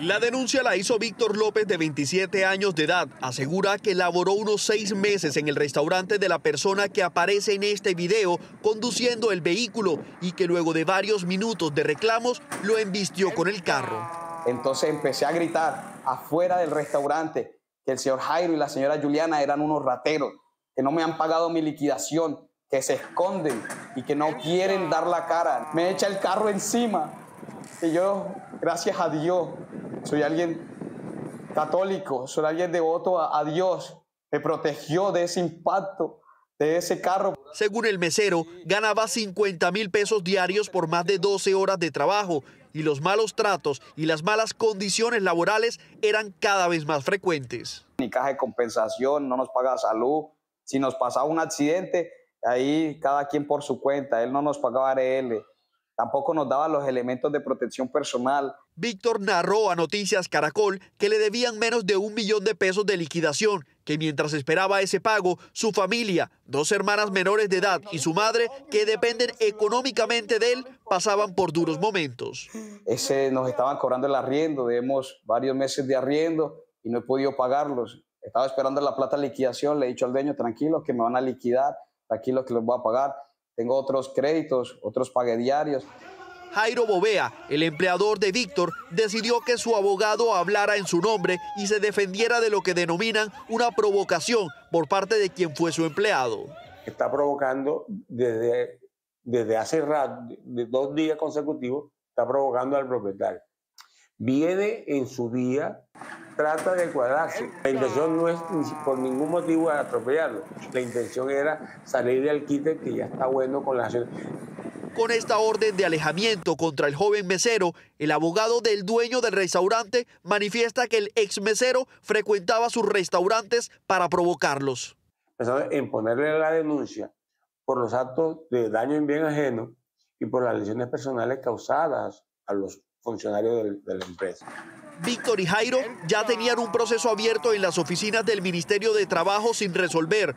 La denuncia la hizo Víctor López, de 27 años de edad. Asegura que laboró unos 6 meses en el restaurante de la persona que aparece en este video conduciendo el vehículo y que luego de varios minutos de reclamos lo embistió con el carro. Entonces empecé a gritar afuera del restaurante que el señor Jairo y la señora Juliana eran unos rateros, que no me han pagado mi liquidación, que se esconden y que no quieren dar la cara. Me echa el carro encima y yo, gracias a Dios, soy alguien católico, soy alguien devoto a Dios. Me protegió de ese impacto, de ese carro. Según el mesero, ganaba 50.000 pesos diarios por más de 12 horas de trabajo, y los malos tratos y las malas condiciones laborales eran cada vez más frecuentes. Ni caja de compensación, no nos paga salud. Si nos pasaba un accidente, ahí cada quien por su cuenta. Él no nos pagaba ARL. Tampoco nos daban los elementos de protección personal. Víctor narró a Noticias Caracol que le debían menos de 1 millón de pesos de liquidación, que mientras esperaba ese pago, su familia, 2 hermanas menores de edad y su madre, que dependen económicamente de él, pasaban por duros momentos. Nos estaban cobrando el arriendo, debemos varios meses de arriendo y no he podido pagarlos. Estaba esperando la plata de liquidación, le he dicho al dueño, tranquilo que me van a liquidar, tranquilo que los voy a pagar. Tengo otros créditos, otros pagué diarios. Jairo Bovea, el empleador de Víctor, decidió que su abogado hablara en su nombre y se defendiera de lo que denominan una provocación por parte de quien fue su empleado. Está provocando desde hace rato, de 2 días consecutivos, está provocando al propietario. Viene en su día, trata de cuadrarse. La intención no es por ningún motivo atropellarlo. La intención era salir del quite, que ya está bueno con la... Con esta orden de alejamiento contra el joven mesero, el abogado del dueño del restaurante manifiesta que el ex mesero frecuentaba sus restaurantes para provocarlos. Pensando en ponerle la denuncia por los actos de daño en bien ajeno y por las lesiones personales causadas a los funcionarios de la empresa. Víctor y Jairo ya tenían un proceso abierto en las oficinas del Ministerio de Trabajo sin resolver.